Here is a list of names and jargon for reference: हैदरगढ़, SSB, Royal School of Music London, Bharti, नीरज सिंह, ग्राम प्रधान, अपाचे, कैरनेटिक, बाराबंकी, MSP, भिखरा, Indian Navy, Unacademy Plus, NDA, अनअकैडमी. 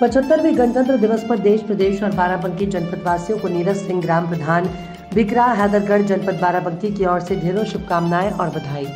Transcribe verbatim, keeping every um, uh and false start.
पचहत्तरवें गणतंत्र दिवस पर देश प्रदेश और बाराबंकी जनपद वासियों को नीरज सिंह ग्राम प्रधान भिखरा हैदरगढ़ जनपद बाराबंकी की ओर से ढेरों शुभकामनाएं और बधाई।